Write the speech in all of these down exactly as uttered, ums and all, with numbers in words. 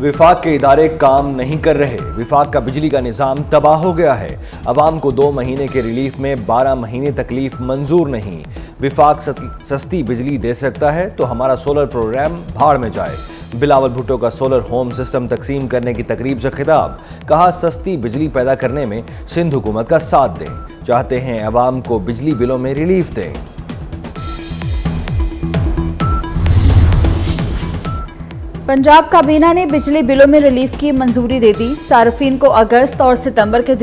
विफाक के इदारे काम नहीं कर रहे। विफाक का बिजली का निज़ाम तबाह हो गया है। अवाम को दो महीने के रिलीफ में बारह महीने तकलीफ मंजूर नहीं। विफाक सस्ती बिजली दे सकता है तो हमारा सोलर प्रोग्राम भाड़ में जाए। बिलावल भुट्टो का सोलर होम सिस्टम तकसीम करने की तकरीब से खिताब, कहा सस्ती बिजली पैदा करने में सिंध हुकूमत का साथ दें, चाहते हैं अवाम को बिजली बिलों में रिलीफ दें। पंजाब काबीना ने बिजली बिलों में रिलीफ की मंजूरी दे दी। सार्फिन को अगस्त और सितंबर के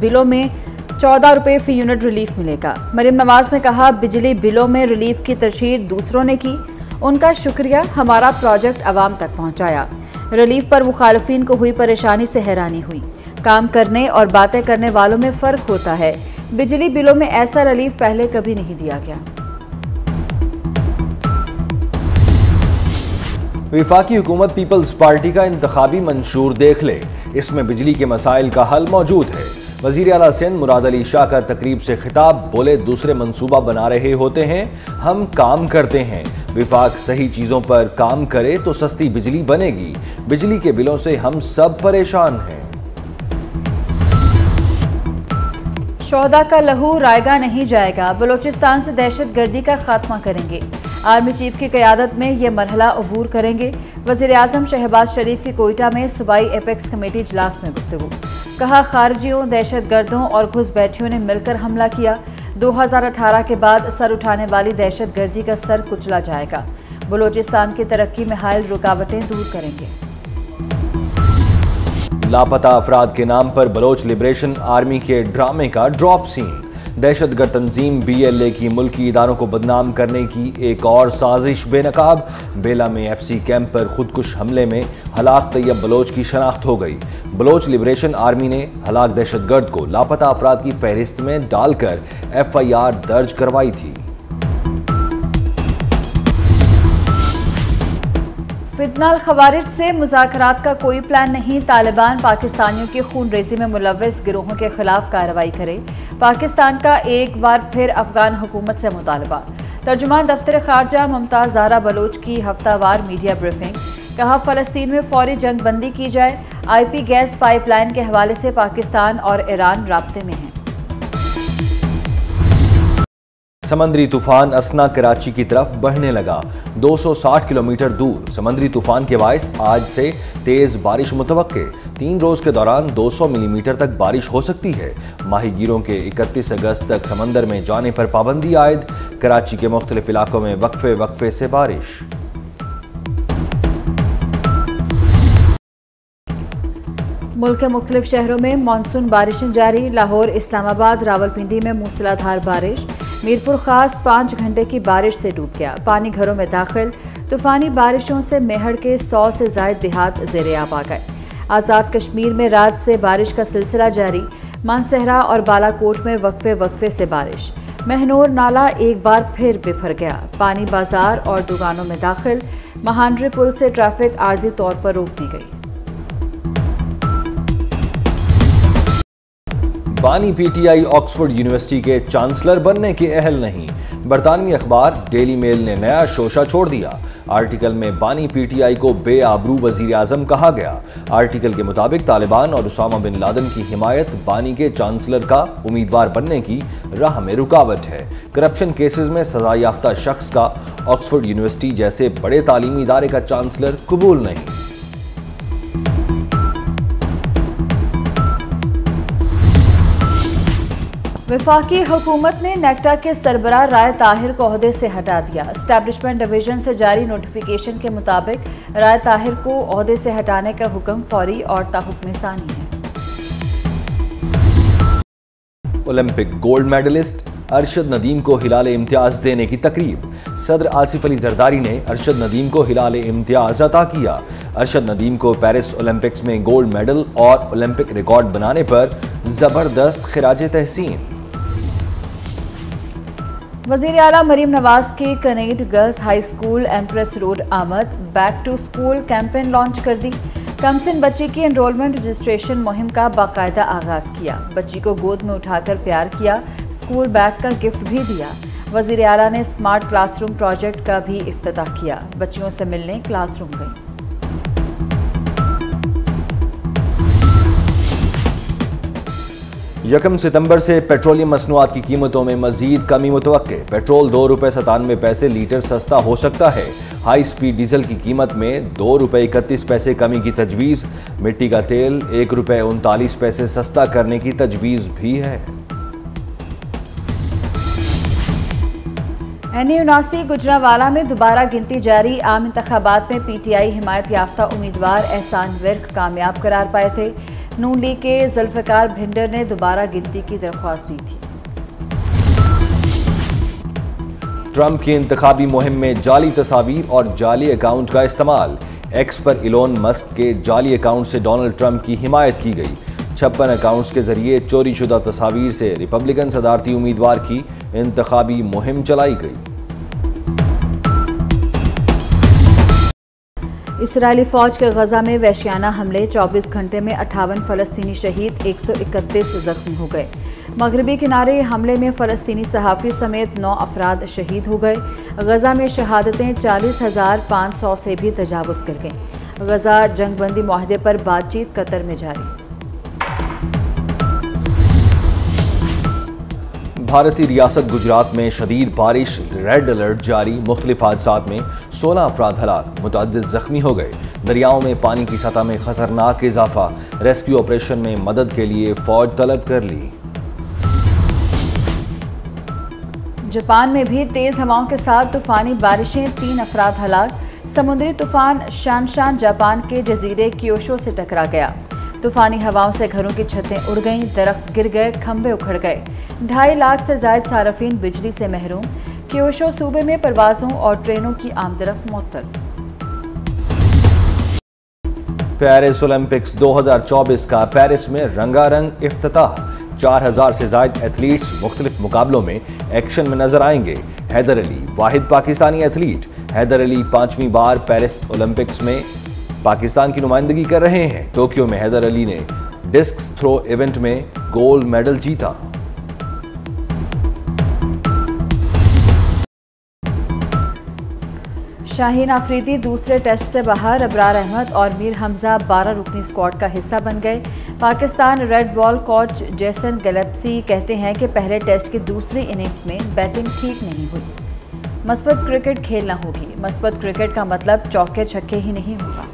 बिलों में चौदह रुपये फी यूनिट रिलीफ मिलेगा। मरीम नवाज ने कहा बिजली बिलों में रिलीफ की तशहीर दूसरों ने की, उनका शुक्रिया, हमारा प्रोजेक्ट आवाम तक पहुंचाया। रिलीफ पर मुखालफिन को हुई परेशानी से हैरानी हुई। काम करने और बातें करने वालों में फ़र्क होता है। बिजली बिलों में ऐसा रिलीफ पहले कभी नहीं दिया गया। विफाकी हुकूमत पीपल्स पार्टी का इंतखाबी मंशूर देख ले, इसमें बिजली के मसाइल का हल मौजूद है। वज़ीर आला सिंध मुराद अली शाह का तकरीब से खिताब, बोले दूसरे मंसूबा बना रहे होते हैं, हम काम करते हैं। विफाक सही चीज़ों पर काम करे तो सस्ती बिजली बनेगी। बिजली के बिलों से हम सब परेशान हैं। शोहदा का लहू रायगा नहीं जाएगा, बलोचिस्तान से दहशतगर्दी का खात्मा करेंगे। आर्मी चीफ की क़यादत में ये मरहला अबूर करेंगे। वज़ीर-ए-आज़म शहबाज शरीफ की कोयटा में सूबाई एपेक्स कमेटी इजलास में गुफ्तगू, कहा खारजियों, दहशतगर्दों और घुसपैठियों ने मिलकर हमला किया। दो हज़ार अठारह के बाद सर उठाने वाली दहशतगर्दी का सर कुचला जाएगा। बलोचिस्तान की तरक्की में हायल रुकावटें दूर करेंगे। लापता अफराद के नाम पर बलोच लिबरेशन आर्मी के ड्रामे का ड्रॉप सीन। दहशतगर्द तंजीम बी एल ए की मुल्की इदारों को बदनाम करने की एक और साजिश बेनकाब। बेला में एफ सी कैंप पर खुदकुश हमले में हलाक तैयब बलोच की शनाख्त हो गई। बलोच लिबरेशन आर्मी ने हलाक दहशतगर्द को लापता अफराद की फहरिस्त में डालकर एफ आई आर दर्ज करवाई थी। फितनाल खवारिज से मुज़ाकरात का कोई प्लान नहीं, तालिबान पाकिस्तानियों की खून रेजी में मुलव्वस गिरोहों के खिलाफ कार्रवाई करे। पाकिस्तान का एक बार फिर अफगान हुकूमत से मुतालबा। तर्जुमान दफ्तर खारजा ममताज़ ज़ारा बलोच की हफ्तावार मीडिया ब्रीफिंग, कहा फ़लस्तीन में फौरी जंग बंदी की जाए। आई पी गैस पाइपलाइन के हवाले से पाकिस्तान और ईरान राब्ते में हैं। समंदरी तूफान असना कराची की तरफ बढ़ने लगा। दो सौ साठ किलोमीटर दूर समंदरी तूफान के बायस आज से तेज़ बारिश मुतवक्के। तीन रोज़ के दौरान दो सौ मिलीमीटर तक बारिश हो सकती है। माहीगीरों के इकतीस अगस्त तक समंदर में जाने पर पाबंदी आयद। कराची के मुख्तलिफ इलाकों में वक्फे वक्फे से बारिश। मुल्क के मुख्तलिफ शहरों में मानसून बारिशें जारी। लाहौर, इस्लामाबाद, रावलपिंडी में मूसलाधार बारिश। मीरपुर खास पाँच घंटे की बारिश से डूब गया, पानी घरों में दाखिल। तूफानी बारिशों से मेहड़ के सौ से ज़ायद देहात ज़ेर-ए-आब आ गए। आज़ाद कश्मीर में रात से बारिश का सिलसिला जारी। मानसहरा और बालाकोट में वक्फे वक्फे से बारिश। मेहनोर नाला एक बार फिर बिफर गया, पानी बाजार और दुकानों में दाखिल। महानरे पुल से ट्रैफिक आर्जी तौर पर रोक दी गई। बानी P T I Oxford University के चांसलर बनने के अहल नहीं। बरतानवी अखबार डेली मेल ने नया शोशा छोड़ दिया। आर्टिकल में बानी पी टी आई को बेआबरू वजीर आज़म कहा गया। आर्टिकल के मुताबिक तालिबान और उसामा बिन लादम की हिमायत बानी के चांसलर का उम्मीदवार बनने की राह में रुकावट है। करप्शन केसेस में सजा याफ्ता शख्स का ऑक्सफोर्ड यूनिवर्सिटी जैसे बड़े तालीमी इदारे का चांसलर कबूल नहीं। वफाकी हुकूमत ने नेक्टा के सरबरा राय ताहिर को ओहदे से हटा दिया। स्टैब्लिशमेंट डिवीजन से जारी नोटिफिकेशन के मुताबिक राय ताहिर को ओहदे से हटाने का हुक्म फौरी और ताहुकमसानी है। Olympic gold medallist Arshad Nadeem को हिलाल इम्तियाज़ देने की तकरीब। सदर आसिफ अली जरदारी ने अरशद नदीम को हिलाल इम्तियाज़ अता किया। अरशद नदीम को पेरिस ओलंपिक्स में गोल्ड मेडल और ओलंपिक रिकॉर्ड बनाने पर ज़बरदस्त खिराजे तहसीन। वज़ीर आला मरीम नवाज की कनेड गर्ल्स हाईस्कूल एमप्रेस रोड आमद, back to school campaign launch कर दी। कमसिन बच्ची की एनरोलमेंट रजिस्ट्रेशन मुहिम का बाकायदा आगाज़ किया। बच्ची को गोद में उठाकर प्यार किया, स्कूल बैग का गिफ्ट भी दिया। वज़ीर आला ने स्मार्ट क्लासरूम प्रोजेक्ट का भी इफ्तिताह किया, बच्चियों से मिलने क्लासरूम गई। यकम सितंबर से पेट्रोलियम मसनूआत की कीमतों में मजीद कमी मुतवक्के। पेट्रोल दो रुपये सतानवे पैसे लीटर सस्ता हो सकता है। हाई स्पीड डीजल की कीमत में दो रुपये इकतीस पैसे कमी की तजवीज़। मिट्टी का तेल एक रुपये उनतालीस पैसे सस्ता करने की तजवीज़ भी है। एनयू उनासी गुजरावाला में दोबारा गिनती जारी। आम इंतखाबात में पीटीआई हिमायत याफ्ता उम्मीदवार एहसान विर्क कामयाब करार पाए थे। नून लीग के जुल्फकार भिंडर ने दोबारा गिनती की दरख्वास्त दी थी। ट्रंप की इंतखाबी मुहिम में जाली तस्वीर और जाली अकाउंट का इस्तेमाल। एक्स पर एलोन मस्क के जाली अकाउंट से डोनल्ड ट्रंप की हिमायत की गई। छप्पन अकाउंट्स के जरिए चोरी शुदा तस्वीर से रिपब्लिकन सदारती उम्मीदवार की इंतखाबी मुहिम चलाई गई। इसराइली फौज के गजा में वैश्याना हमले। चौबीस घंटे में अट्ठावन फलस्तीनी शहीद, एक सौ इकतीस जख्मी हो गए। मगरबी किनारे हमले में फलस्तीनी सहाफ़ी समेत नौ अफराद शहीद हो गए। गजा में शहादतें चालीस हज़ार पाँच सौ से भी तजावुज़ कर गईं। गजा जंगबंदी माहदे पर बातचीत कतर में जारी। भारतीय रियासत गुजरात में शदीद बारिश, रेड अलर्ट जारी। मुख्तलिफ हादसात में सोलह अफराद हलाक, मुतअद्दिद जख्मी हो गए। दरियाओं में पानी की सतह में खतरनाक इजाफा। रेस्क्यू ऑपरेशन में मदद के लिए फौज तलब कर ली। जापान में भी तेज हवाओं के साथ तूफानी बारिशें, तीन अफराद हलाक। समुद्री तूफान शान शान जापान के जजीरे क्योशू से टकरा गया। तूफानी हवाओं से घरों की छतें उड़ गईं, दरख्त गिर गए, खंबे उखड़ गए। ढाई लाख से ज्यादा सारफीन बिजली से महरूम। क्योशो सूबे में परवाजों और ट्रेनों की आमदरफ्त मुअत्तल। पेरिस ओलंपिक्स दो हज़ार चौबीस का पेरिस में रंगारंग इफ्तिताह। चार हजार से ज्यादा एथलीट्स मुख्तलिफ मुकाबलों में एक्शन में नजर आएंगे। हैदर अली वाहिद पाकिस्तानी एथलीट। हैदर अली पांचवीं बार पेरिस ओलंपिक्स में पाकिस्तान की नुमाइंदगी कर रहे हैं। टोक्यो में हैदर अली ने डिस्क्स थ्रो इवेंट में गोल्ड मेडल जीता। शाहीन अफरीदी दूसरे टेस्ट से बाहर। अबरार अहमद और मीर हमजा बारह रुकनी स्क्वाड का हिस्सा बन गए। Pakistan red ball coach Jason गैलेप्सी कहते हैं कि पहले टेस्ट की दूसरी इनिंग्स में बैटिंग ठीक नहीं हुई। मस्बत क्रिकेट खेलना होगी। मस्बत क्रिकेट का मतलब चौके छक्के ही नहीं होगा।